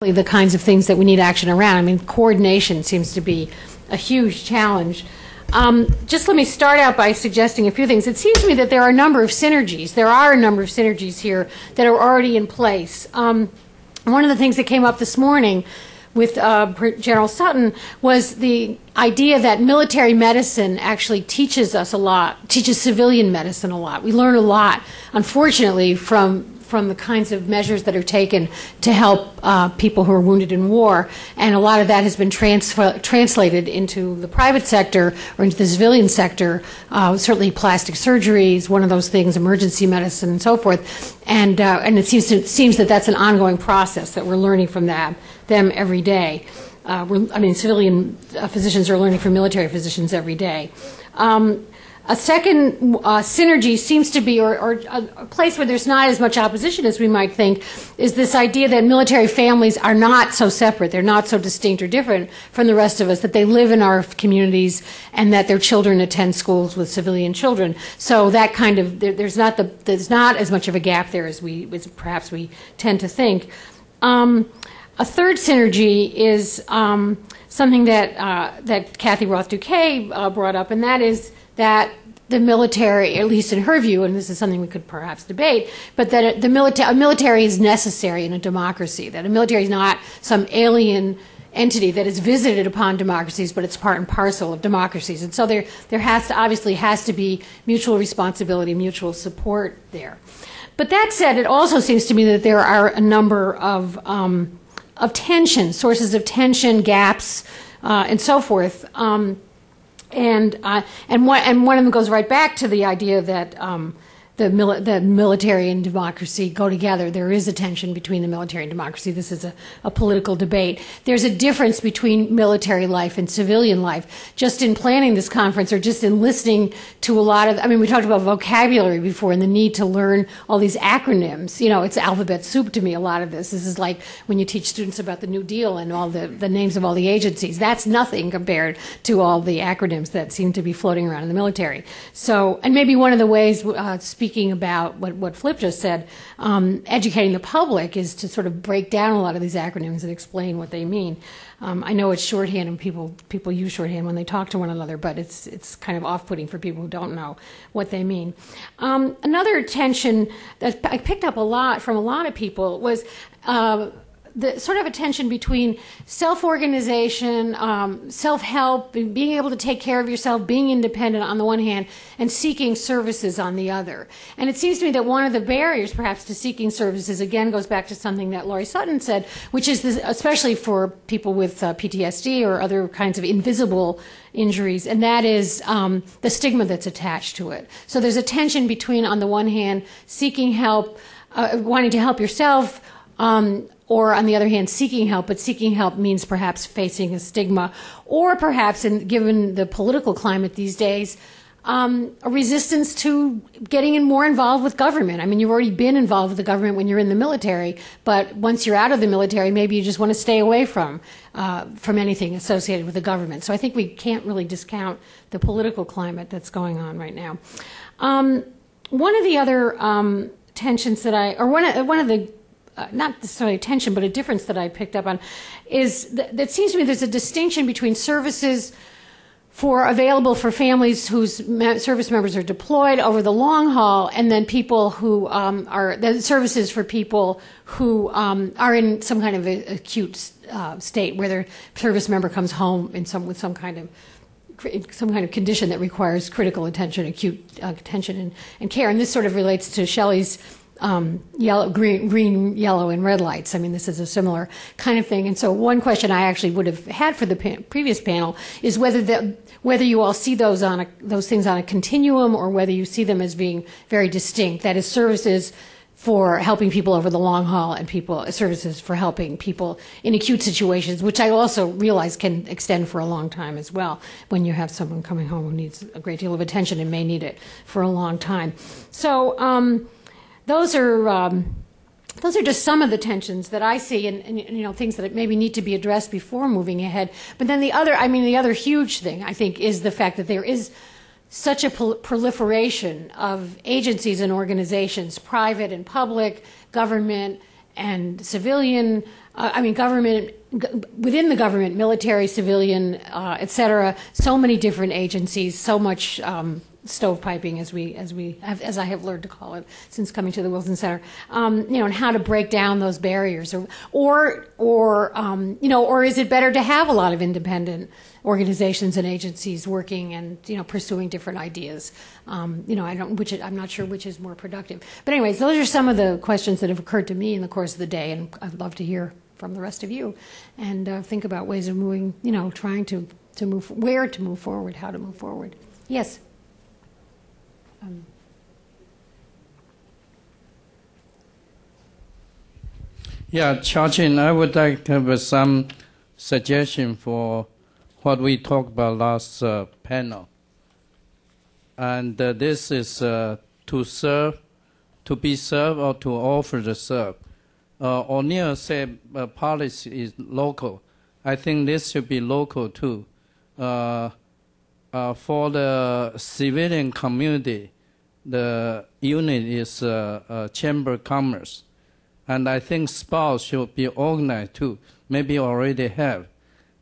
the kinds of things that we need action around. I mean, coordination seems to be a huge challenge. Just let me start out by suggesting a few things. It seems to me that there are a number of synergies. There are a number of synergies here that are already in place. One of the things that came up this morning with General Sutton was the idea that military medicine actually teaches us a lot, teaches civilian medicine a lot. We learn a lot, unfortunately, from the kinds of measures that are taken to help people who are wounded in war. And a lot of that has been translated into the private sector or into the civilian sector. Certainly plastic surgery is one of those things, emergency medicine and so forth. And it seems that that's an ongoing process, that we're learning from them every day. Civilian physicians are learning from military physicians every day. A second synergy seems to be, or a place where there's not as much opposition as we might think, is this idea that military families are not so separate, they're not so distinct or different from the rest of us, that they live in our communities and that their children attend schools with civilian children. So that kind of, there's not as much of a gap there as perhaps we tend to think. A third synergy is something that, that Kathy Roth-Duquet brought up, and that is that the military, at least in her view, and this is something we could perhaps debate, but that a military is necessary in a democracy, that a military is not some alien entity that is visited upon democracies, but it's part and parcel of democracies. And so there obviously has to be mutual responsibility, mutual support there. But that said, it also seems to me that there are a number of tension, sources of tension, gaps, and so forth. And one of them goes right back to the idea that the military and democracy go together. There is a tension between the military and democracy. This is a political debate. There's a difference between military life and civilian life. Just in planning this conference, or just in listening to a lot of, I mean, we talked about vocabulary before and the need to learn all these acronyms. You know, it's alphabet soup to me, a lot of this. This is like when you teach students about the New Deal and all the names of all the agencies. That's nothing compared to all the acronyms that seem to be floating around in the military. So, and maybe one of the ways, speaking about what Flip just said, educating the public is to sort of break down a lot of these acronyms and explain what they mean. I know it's shorthand and people use shorthand when they talk to one another, but it's kind of off-putting for people who don't know what they mean. Another tension that I picked up a lot from a lot of people was the sort of a tension between self-organization, self-help, being able to take care of yourself, being independent on the one hand, and seeking services on the other. And it seems to me that one of the barriers, perhaps, to seeking services, again, goes back to something that Loree Sutton said, which is this, especially for people with PTSD or other kinds of invisible injuries, and that is the stigma that's attached to it. So there's a tension between, on the one hand, seeking help, wanting to help yourself, or on the other hand, seeking help, but seeking help means perhaps facing a stigma, or perhaps, given the political climate these days, a resistance to getting more involved with government. I mean, you've already been involved with the government when you're in the military, but once you're out of the military, maybe you just want to stay away from anything associated with the government. So I think we can't really discount the political climate that's going on right now. One of the other tensions that I, or one of the not necessarily tension, but a difference that I picked up on, is that it seems to me there's a distinction between services available for families whose service members are deployed over the long haul, and then people who the services for people who are in some kind of acute state, where their service member comes home with some kind of condition that requires critical attention, acute attention and care. And this sort of relates to Shelley's green, yellow, and red lights. I mean, this is a similar kind of thing. And so one question I actually would have had for the previous panel is whether you all see those things on a continuum, or whether you see them as being very distinct. That is, services for helping people over the long haul, and services for helping people in acute situations, which I also realize can extend for a long time as well, when you have someone coming home who needs a great deal of attention and may need it for a long time. So, those are just some of the tensions that I see, and you know, things that maybe need to be addressed before moving ahead. But then the other huge thing, I think, is the fact that there is such a proliferation of agencies and organizations, private and public, government and civilian, I mean, government, within the government, military, civilian, et cetera, so many different agencies, so much stovepiping, as I have learned to call it since coming to the Wilson Center, you know, and how to break down those barriers, or you know, or is it better to have a lot of independent organizations and agencies working and, you know, pursuing different ideas? You know, I'm not sure which is more productive. But anyways, those are some of the questions that have occurred to me in the course of the day, and I'd love to hear from the rest of you and think about ways of moving, you know, trying to move, where to move forward, how to move forward. Yes. Yeah, Cha-Chin, I would like to have some suggestion for what we talked about last panel. And this is to serve, to be served, or to offer to serve. O'Neill said policy is local. I think this should be local too. For the civilian community, the unit is Chamber of Commerce. And I think spouse should be organized too, maybe already have.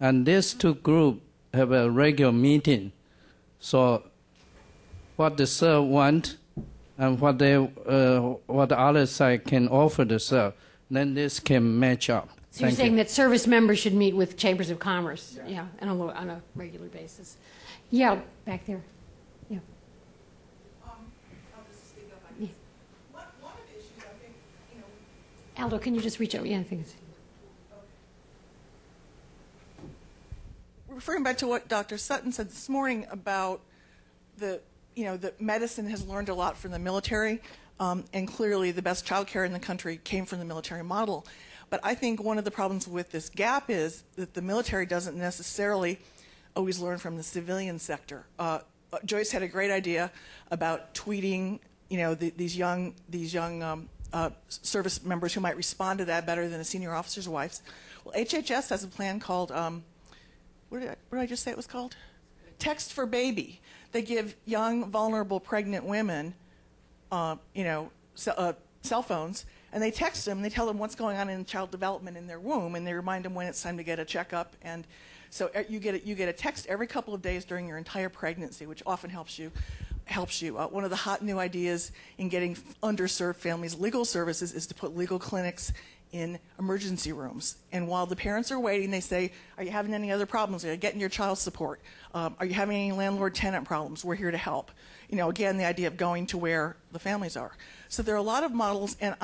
And these two groups have a regular meeting. So what the serve want and what the other side can offer the serve, then this can match up. So you're saying that service members should meet with Chambers of Commerce, yeah, and on a regular basis. Yeah, back there. Yeah. I'll just speak up, I guess. Yeah. One of the issues, I think, you know... Aldo, can you just reach out? Yeah, I think it's... Referring back to what Dr. Sutton said this morning about the, you know, that medicine has learned a lot from the military, and clearly the best child care in the country came from the military model. But I think one of the problems with this gap is that the military doesn't necessarily always learn from the civilian sector. Joyce had a great idea about tweeting, you know, these young service members who might respond to that better than the senior officers' wives. Well, HHS has a plan called... What did I just say it was called? Text for Baby. They give young, vulnerable, pregnant women, you know, cell phones, and they text them. They tell them what's going on in child development in their womb, and they remind them when it's time to get a checkup. And so you get a text every couple of days during your entire pregnancy, which often helps you. One of the hot new ideas in getting underserved families legal services is to put legal clinics in emergency rooms, and while the parents are waiting, they say, "Are you having any other problems? Are you getting your child support? Are you having any landlord-tenant problems? We're here to help." You know, again, the idea of going to where the families are. So there are a lot of models, and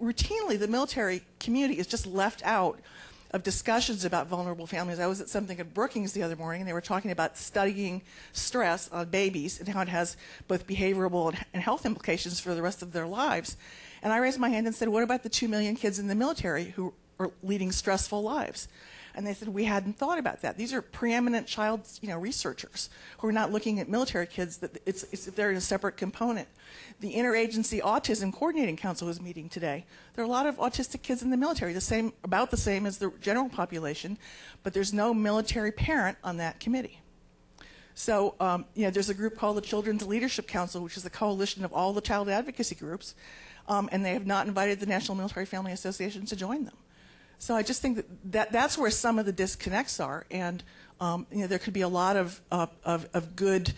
routinely the military community is just left out of discussions about vulnerable families. I was at something at Brookings the other morning, and they were talking about studying stress on babies and how it has both behavioral and health implications for the rest of their lives. And I raised my hand and said, what about the 2 million kids in the military who are leading stressful lives? And they said, we hadn't thought about that. These are preeminent child, you know, researchers who are not looking at military kids. That they're in a separate component. The Interagency Autism Coordinating Council is meeting today. There are a lot of autistic kids in the military, about the same as the general population, but there's no military parent on that committee. So, you know, there's a group called the Children's Leadership Council, which is a coalition of all the child advocacy groups, and they have not invited the National Military Family Association to join them. So I just think that's where some of the disconnects are, and you know, there could be a lot of good, you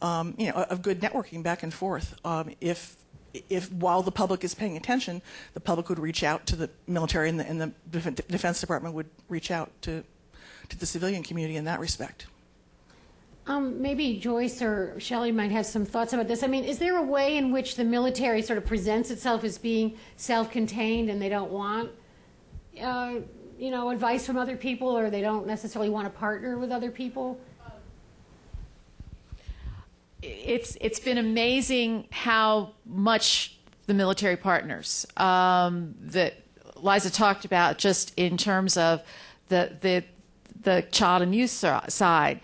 know, of good networking back and forth if while the public is paying attention, the public would reach out to the military, and the Defense Department would reach out to the civilian community in that respect. Maybe Joyce or Shelley might have some thoughts about this. I mean, is there a way in which the military sort of presents itself as being self-contained, and they don't want you know, advice from other people, or they don't necessarily want to partner with other people? It's been amazing how much the military partners that Liza talked about, just in terms of the child and youth side,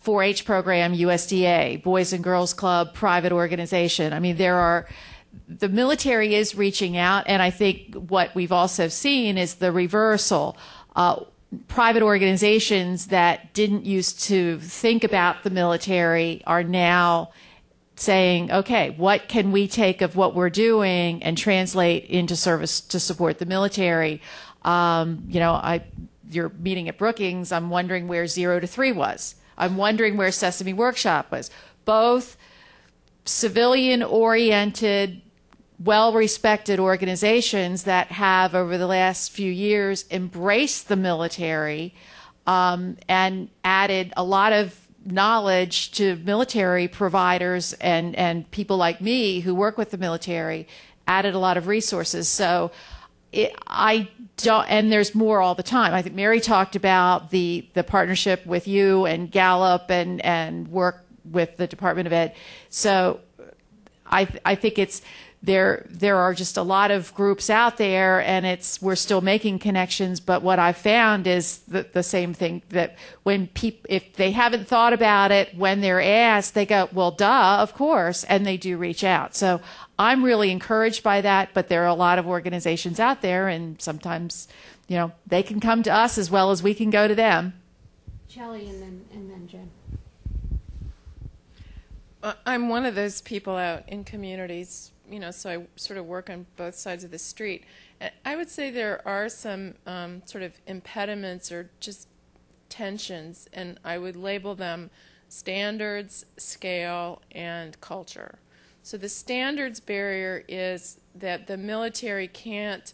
4-H program, USDA, Boys and Girls Club, private organization. I mean, the military is reaching out, and I think what we've also seen is the reversal. Private organizations that didn't used to think about the military are now saying, okay, what can we take of what we're doing and translate into service to support the military? Your meeting at Brookings, I'm wondering where 0 to 3 was. I'm wondering where Sesame Workshop was. Both civilian-oriented, well-respected organizations that have, over the last few years, embraced the military and added a lot of knowledge to military providers and people like me who work with the military, added a lot of resources. So and there's more all the time. I think Mary talked about the partnership with you and Gallup and work with the Department of Ed. So I think it's, there are just a lot of groups out there, and it's, we're still making connections. But what I've found is the same thing, that when people, if they haven't thought about it, when they're asked, they go, well, duh, of course, and they do reach out. So I'm really encouraged by that, but there are a lot of organizations out there, and sometimes, you know, they can come to us as well as we can go to them. Shelley, and then Jen. I'm one of those people out in communities, you know, so I sort of work on both sides of the street. I would say there are some sort of impediments or just tensions, and I would label them standards, scale, and culture. So the standards barrier is that the military can't,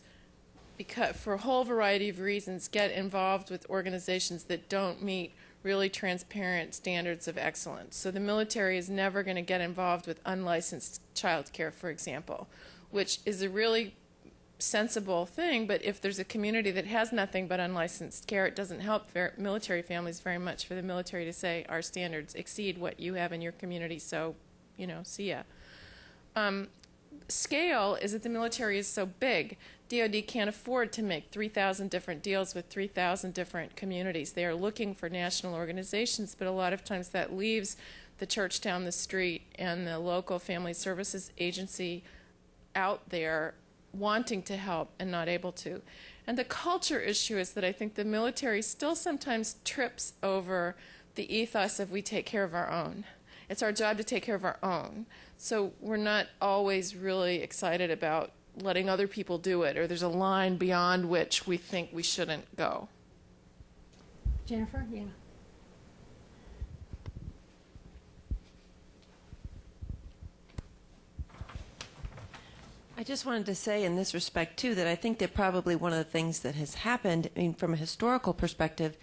because for a whole variety of reasons, get involved with organizations that don't meet really transparent standards of excellence. So the military is never going to get involved with unlicensed childcare, for example, which is a really sensible thing, but if there's a community that has nothing but unlicensed care, it doesn't help military families very much for the military to say, our standards exceed what you have in your community, so, you know, see ya. Scale is that the military is so big, DOD can't afford to make 3,000 different deals with 3,000 different communities. They are looking for national organizations, but a lot of times that leaves the church down the street and the local family services agency out there wanting to help and not able to. And the culture issue is that I think the military still sometimes trips over the ethos of we take care of our own. It's our job to take care of our own. So we're not always really excited about letting other people do it, or there's a line beyond which we think we shouldn't go. Jennifer, yeah. I just wanted to say in this respect, too, that I think that probably one of the things that has happened, I mean, from a historical perspective,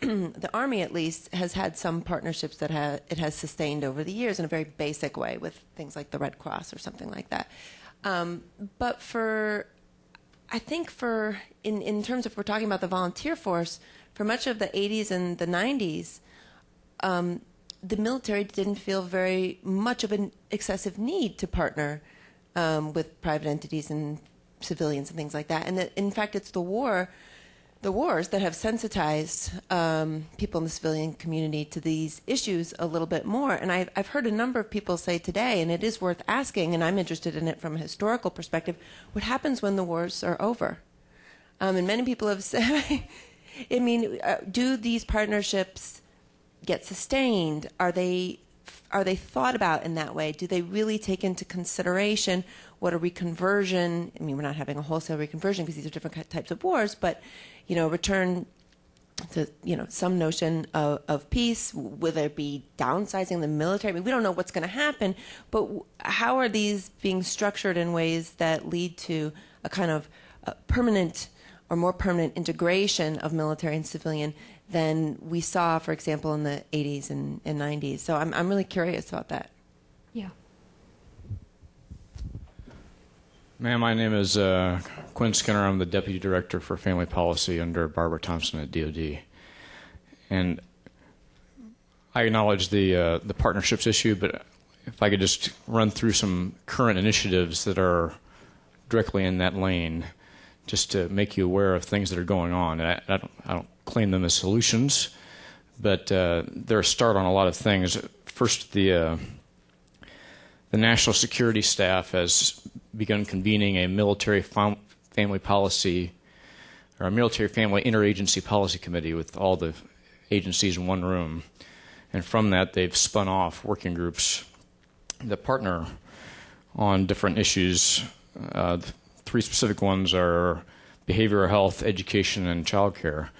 the Army, at least, has had some partnerships that it has sustained over the years in a very basic way with things like the Red Cross or something like that. But for, I think for, in terms of, we're talking about the volunteer force, for much of the 80s and the 90s, the military didn't feel very much of an excessive need to partner with private entities and civilians and things like that. And that, in fact, it's the wars that have sensitized people in the civilian community to these issues a little bit more. And I've heard a number of people say today, and it is worth asking, and I'm interested in it from a historical perspective, what happens when the wars are over? And many people have said, I mean, do these partnerships get sustained? Are they thought about in that way? Do they really take into consideration what a reconversion, I mean, we're not having a wholesale reconversion because these are different types of wars, but, you know, return to, you know, some notion of peace, whether it be downsizing the military. I mean, we don't know what's going to happen, but how are these being structured in ways that lead to a kind of permanent or more permanent integration of military and civilian than we saw, for example, in the 80s and 90s. So I'm really curious about that. Yeah. Ma'am, my name is Quinn Skinner. I'm the Deputy Director for Family Policy under Barbara Thompson at DOD. And I acknowledge the partnerships issue, but if I could just run through some current initiatives that are directly in that lane, just to make you aware of things that are going on. And I don't claim them as solutions, but they're a start on a lot of things. First, the National Security Staff has begun convening a military family policy, or a military family interagency policy committee with all the agencies in one room. And from that, they've spun off working groups that partner on different issues. Three specific ones are behavioral health, education, and child care.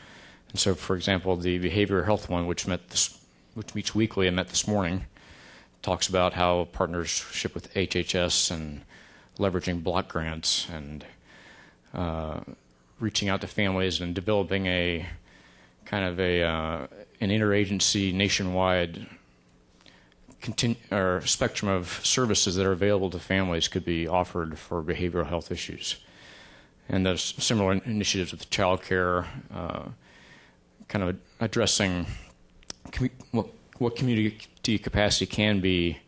And so, for example, the behavioral health one, which meets weekly and met this morning, talks about how partnership with HHS and leveraging block grants and reaching out to families and developing a kind of a an interagency nationwide spectrum of services that are available to families could be offered for behavioral health issues. And there's similar initiatives with child care, kind of addressing what community capacity can be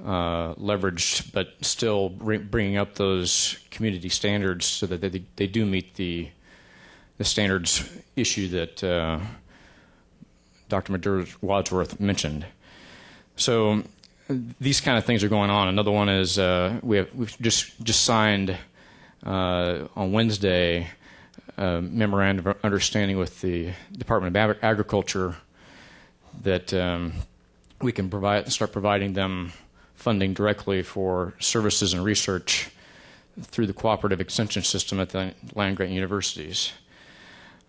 leveraged, but still bringing up those community standards so that they do meet the standards issue that Dr. Madura-Wadsworth mentioned. So these kind of things are going on. Another one is we've just signed on Wednesday a memorandum of understanding with the Department of Agriculture that we can start providing them funding directly for services and research through the cooperative extension system at the land-grant universities.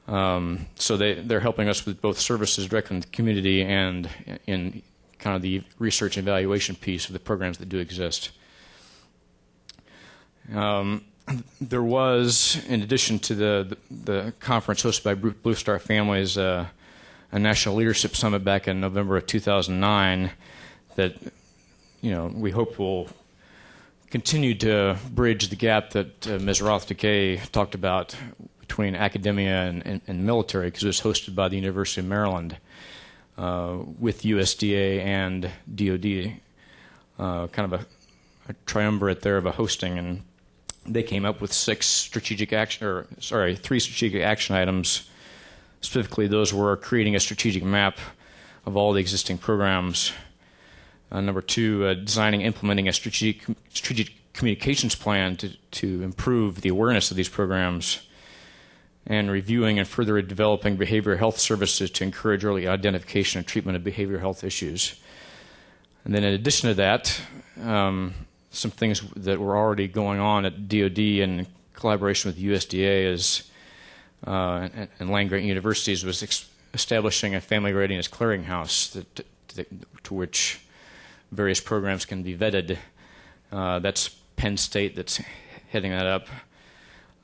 So they're helping us with both services directly in the community and in kind of the research and evaluation piece of the programs that do exist. There was, in addition to the conference hosted by Blue Star Families, a National Leadership Summit back in November of 2009 that, you know, we hope will continue to bridge the gap that Ms. Roth-Duquet talked about between academia and military, because it was hosted by the University of Maryland. With USDA and DOD, kind of a triumvirate there of a hosting, and they came up with three strategic action items. Specifically, those were creating a strategic map of all the existing programs. Number two, designing and implementing a strategic communications plan to improve the awareness of these programs, and reviewing and further developing behavioral health services to encourage early identification and treatment of behavioral health issues. And then in addition to that, some things that were already going on at DOD in collaboration with USDA is, and land-grant universities was establishing a family readiness clearinghouse to which various programs can be vetted. That's Penn State that's heading that up.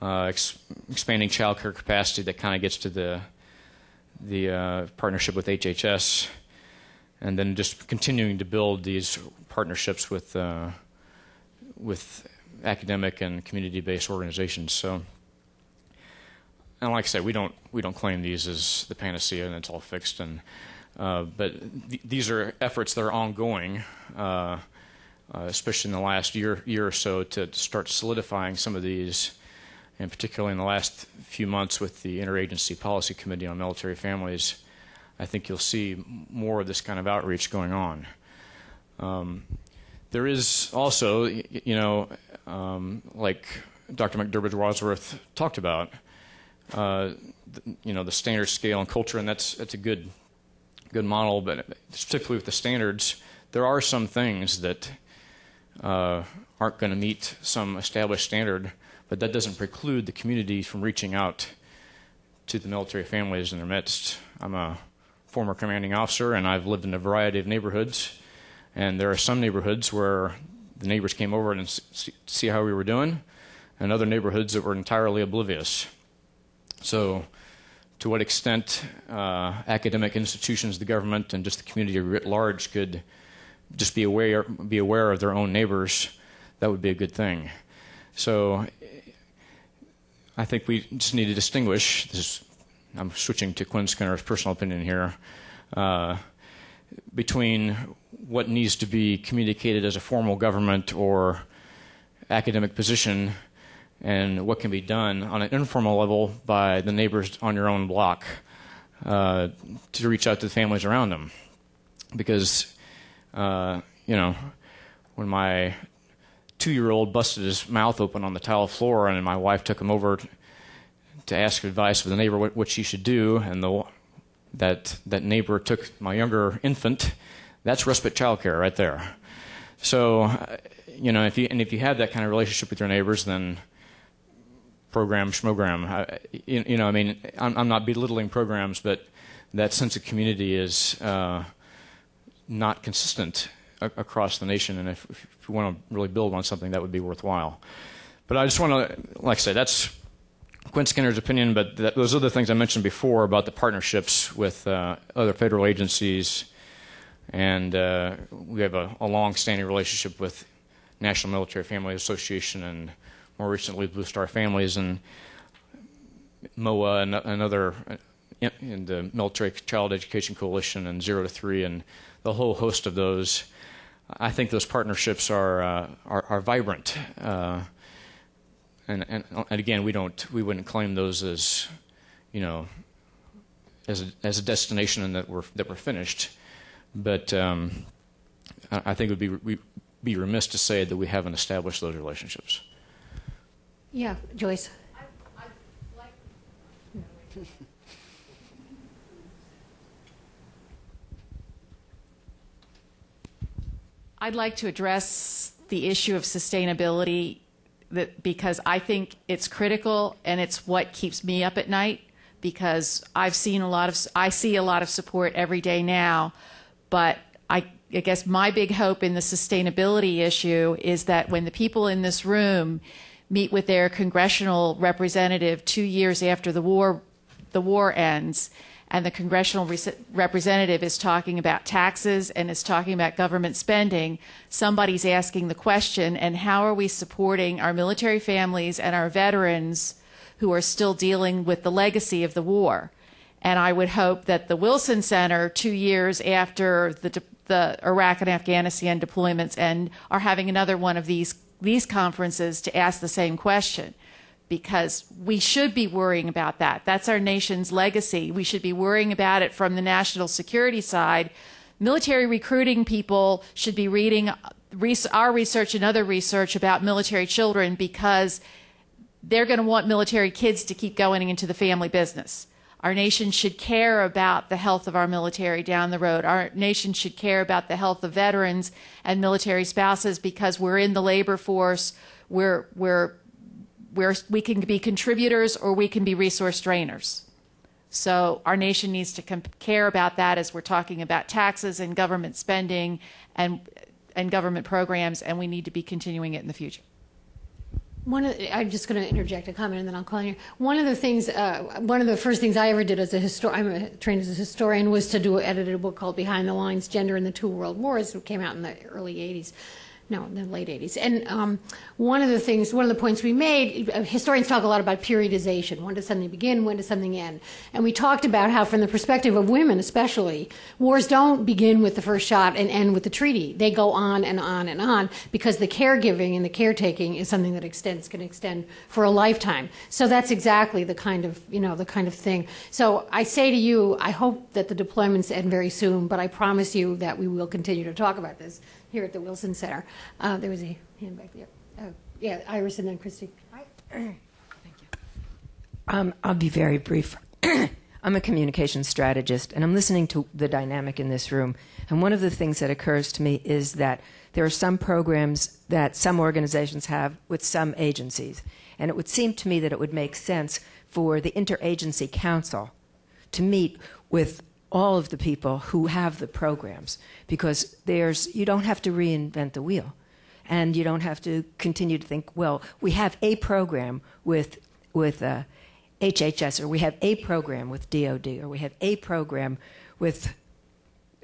Expanding child care capacity that kind of gets to the partnership with HHS, and then just continuing to build these partnerships with academic and community-based organizations. So, and like I said, we don't claim these as the panacea and it's all fixed, and but these are efforts that are ongoing. Especially in the last year or so, to start solidifying some of these, and particularly in the last few months with the Interagency Policy Committee on Military Families, I think you'll see more of this kind of outreach going on. There is also, you know, like Dr. McDermott-Wadsworth talked about, you know, the standard scale and culture, and that's a good model, but particularly with the standards, there are some things that aren't going to meet some established standard, but that doesn't preclude the community from reaching out to the military families in their midst. I'm a former commanding officer, and I've lived in a variety of neighborhoods, and there are some neighborhoods where the neighbors came over and see how we were doing, and other neighborhoods that were entirely oblivious. So to what extent academic institutions, the government, and just the community writ large could just be aware of their own neighbors, that would be a good thing. So I think we just need to distinguish this. I'm switching to Quinn Skinner's personal opinion here, between what needs to be communicated as a formal government or academic position and what can be done on an informal level by the neighbors on your own block to reach out to the families around them. Because, you know, when my two-year-old busted his mouth open on the tile floor, and my wife took him over to ask advice of the neighbor what she should do, and that neighbor took my younger infant. That's respite child care right there. So, you know, if you have that kind of relationship with your neighbors, then program, schmogram. I'm not belittling programs, but that sense of community is not consistent across the nation. And if you want to really build on something, that would be worthwhile. But I just want to, like I say, that's Quinn Skinner's opinion, but those other things I mentioned before about the partnerships with other federal agencies, and we have a long-standing relationship with National Military Family Association and more recently Blue Star Families and MOA and other, and the Military Child Education Coalition and 0 to 3 and the whole host of those. I think those partnerships are vibrant. And again, we wouldn't claim those as, as a destination and that we're finished. But I think it would be remiss to say that we haven't established those relationships. Yeah, Joyce. I'd like to address the issue of sustainability, because I think it's critical and it's what keeps me up at night, because I see a lot of support every day now, but I guess my big hope in the sustainability issue is that when the people in this room meet with their congressional representative 2 years after the war ends, and the congressional representative is talking about taxes and is talking about government spending, somebody's asking the question, and how are we supporting our military families and our veterans who are still dealing with the legacy of the war? And I would hope that the Wilson Center, 2 years after the Iraq and Afghanistan deployments end, are having another one of these conferences to ask the same question, because we should be worrying about that. That's our nation's legacy. We should be worrying about it from the national security side. Military recruiting people should be reading our research and other research about military children, because they're going to want military kids to keep going into the family business. Our nation should care about the health of our military down the road. Our nation should care about the health of veterans and military spouses, because we're in the labor force. We can be contributors or we can be resource drainers. So our nation needs to care about that as we're talking about taxes and government spending and government programs, and we need to be continuing it in the future. I'm just going to interject a comment and then I'll call on you. One of the first things I ever did as a historian, I'm trained as a historian, was to edit a book called Behind the Lines, Gender in the Two World Wars. It came out in the early 80s. No, in the late 80s. And one of the points we made, historians talk a lot about periodization. When does something begin? When does something end? And we talked about how, from the perspective of women especially, wars don't begin with the first shot and end with the treaty. They go on and on and on, because the caregiving and the caretaking is something that can extend for a lifetime. So that's exactly the kind of thing. So I say to you, I hope that the deployments end very soon, but I promise you that we will continue to talk about this here at the Wilson Center. There was a hand back there. Oh, yeah, Iris and then Christy. Thank you. I'll be very brief. I'm a communications strategist, and I'm listening to the dynamic in this room. And one of the things that occurs to me is that there are some programs that some organizations have with some agencies. And it would seem to me that it would make sense for the Interagency Council to meet with all of the people who have the programs, because you don't have to reinvent the wheel, and you don't have to continue to think, well, we have a program with HHS, or we have a program with DOD, or we have a program with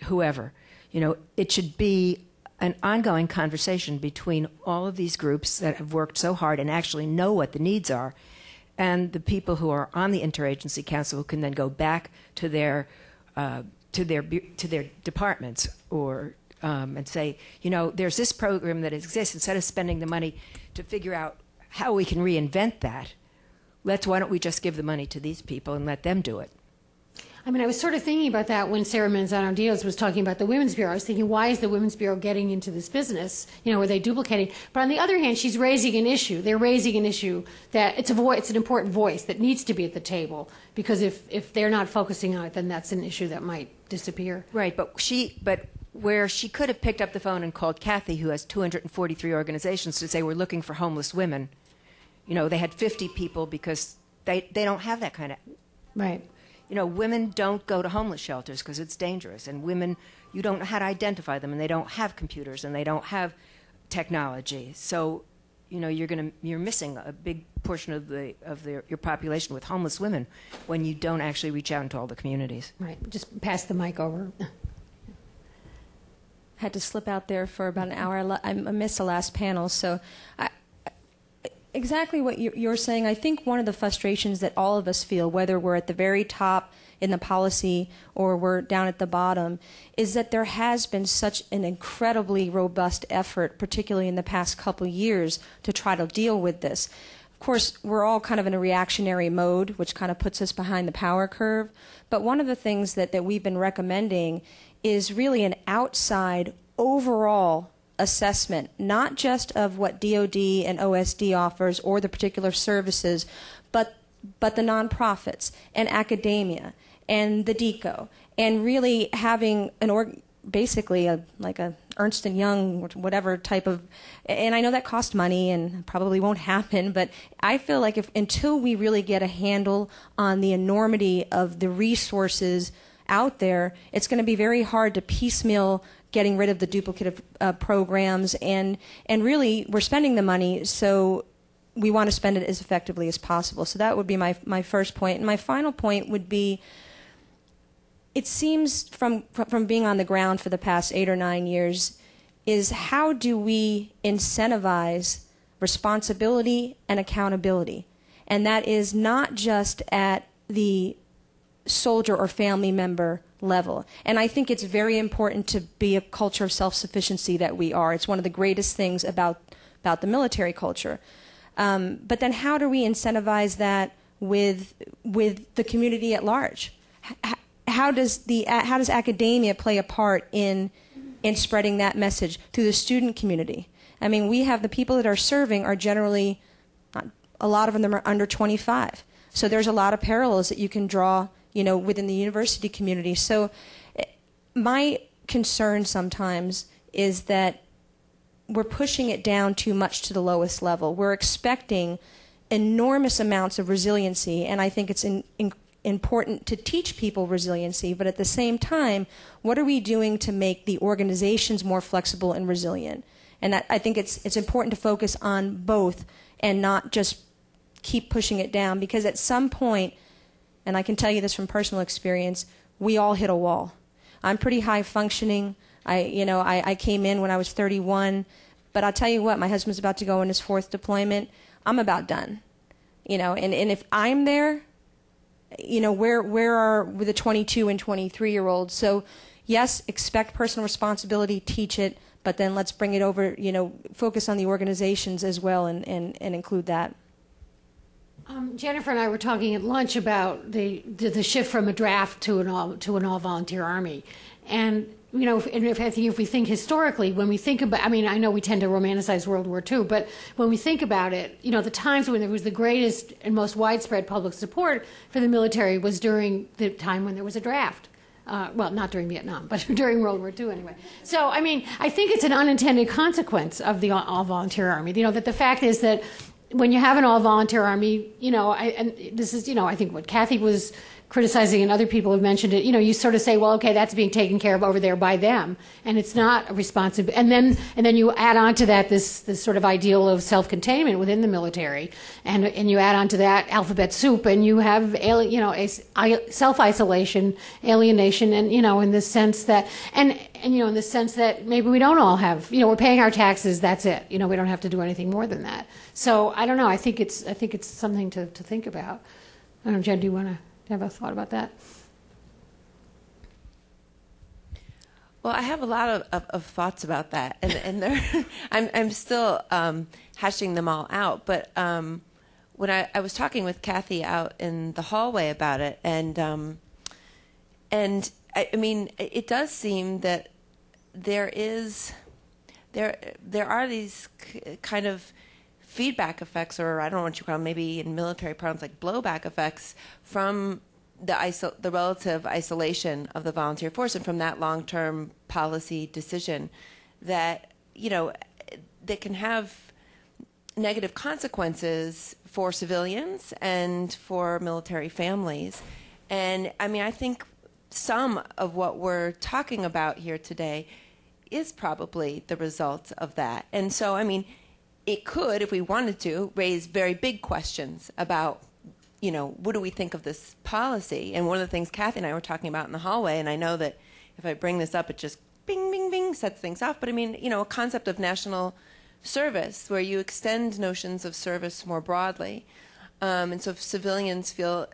whoever. It should be an ongoing conversation between all of these groups that have worked so hard and actually know what the needs are, and the people who are on the Interagency Council, who can then go back to their departments or and say, there's this program that exists. Instead of spending the money to figure out how we can reinvent that, why don't we just give the money to these people and let them do it? I mean, I was sort of thinking about that when Sarah Manzano Diaz was talking about the Women's Bureau. I was thinking, why is the Women's Bureau getting into this business? Are they duplicating? But on the other hand, she's raising an issue. They're raising an issue that it's an important voice that needs to be at the table, because if they're not focusing on it, then that's an issue that might disappear. Right, but where she could have picked up the phone and called Kathy, who has 243 organizations, to say, we're looking for homeless women, you know, they had 50 people because they don't have that kind of... Right. You know, women don't go to homeless shelters because it's dangerous. And women, you don't know how to identify them, and they don't have computers, and they don't have technology. So, you know, you're missing a big portion of your population with homeless women when you don't actually reach out into all the communities. Right. Just pass the mic over. Had to slip out there for about an hour. I missed the last panel, so exactly what you're saying. I think one of the frustrations that all of us feel, whether we're at the very top in the policy or we're down at the bottom, is that there has been such an incredibly robust effort, particularly in the past couple years, to try to deal with this. Of course, we're all kind of in a reactionary mode, which kind of puts us behind the power curve. But one of the things that we've been recommending is really an outside overall assessment, not just of what DOD and OSD offers or the particular services, but the nonprofits and academia and the DECO, and really having an basically like a Ernst and Young, whatever type of, and I know that costs money and probably won't happen, but I feel like if until we really get a handle on the enormity of the resources out there, it's going to be very hard to piecemeal getting rid of the duplicative programs, and really we're spending the money, so we want to spend it as effectively as possible. So that would be my first point. And my final point would be, it seems from being on the ground for the past 8 or 9 years, is how do we incentivize responsibility and accountability? And that is not just at the soldier or family member level. And I think it's very important to be a culture of self-sufficiency that we are. It's one of the greatest things about the military culture. But then how do we incentivize that with the community at large? How does academia play a part in spreading that message through the student community? I mean, we have the people that are serving are generally, a lot of them are under 25. So there's a lot of parallels that you can draw, you know, within the university community. So my concern sometimes is that we're pushing it down too much to the lowest level. We're expecting enormous amounts of resiliency, and I think it's important to teach people resiliency, but at the same time, what are we doing to make the organizations more flexible and resilient? And that, I think it's important to focus on both and not just keep pushing it down, because at some point, and I can tell you this from personal experience, we all hit a wall. I'm pretty high functioning. I came in when I was 31, but I'll tell you what, my husband's about to go on his 4th deployment. I'm about done, you know. And if I'm there, you know, where are the 22 and 23-year-olds? So, yes, expect personal responsibility, teach it, but then let's bring it over. You know, focus on the organizations as well, and include that. Jennifer and I were talking at lunch about the shift from a draft to an all volunteer army, and you know, if we think historically, when we think about, I mean, I know we tend to romanticize World War II, but when we think about it, you know, the times when there was the greatest and most widespread public support for the military was during the time when there was a draft. Well, not during Vietnam, but during World War II anyway. So, I mean, I think it's an unintended consequence of the all volunteer army. You know, that the fact is that when you have an all-volunteer army, you know, and this is, you know, I think what Kathy was criticizing and other people have mentioned it, you know, you sort of say, well, okay, that's being taken care of over there by them, and it's not a responsibility. And then you add on to that this sort of ideal of self-containment within the military, and you add on to that alphabet soup, and you have, you know, self-isolation, alienation, and, you know, in the sense that, and, you know, in the sense that maybe we don't all have, you know, we're paying our taxes, that's it. You know, we don't have to do anything more than that. So I don't know. I think it's something to think about. I don't know, Jen, do you want to have a thought about that? Well, I have a lot of thoughts about that, and I'm still hashing them all out. But when I was talking with Kathy out in the hallway about it, and I mean, it does seem that there are these kind of feedback effects, or I don't know what you call them, maybe in military problems like blowback effects from the relative isolation of the volunteer force, and from that long-term policy decision that, you know, that can have negative consequences for civilians and for military families. And I mean, I think some of what we're talking about here today is probably the result of that. And so, I mean, it could, if we wanted to, raise very big questions about, you know, what do we think of this policy? And one of the things Kathy and I were talking about in the hallway, and I know that if I bring this up, it just bing, bing, bing, sets things off. But I mean, you know, a concept of national service, where you extend notions of service more broadly. And so if civilians feel,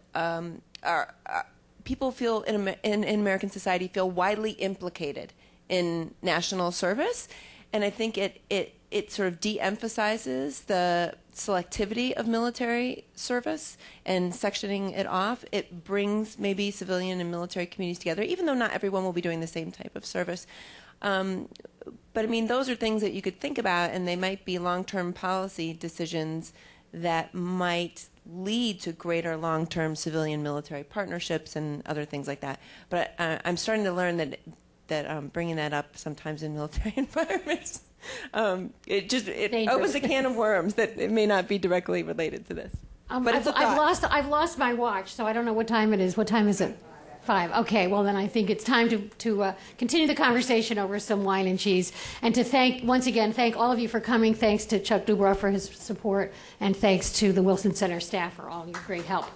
people feel in American society feel widely implicated in national service. And I think it sort of de-emphasizes the selectivity of military service and sectioning it off. It brings maybe civilian and military communities together, even though not everyone will be doing the same type of service. But I mean, those are things that you could think about, and they might be long-term policy decisions that might lead to greater long-term civilian-military partnerships and other things like that. But I'm starting to learn that bringing that up sometimes in military environments, it opens a can of worms that it may not be directly related to this. But it's I've lost my watch, so I don't know what time it is. What time is it? 5. Okay, well then I think it's time to continue the conversation over some wine and cheese, and to once again thank all of you for coming. Thanks to Chuck Dubrow for his support, and thanks to the Wilson Center staff for all your great help.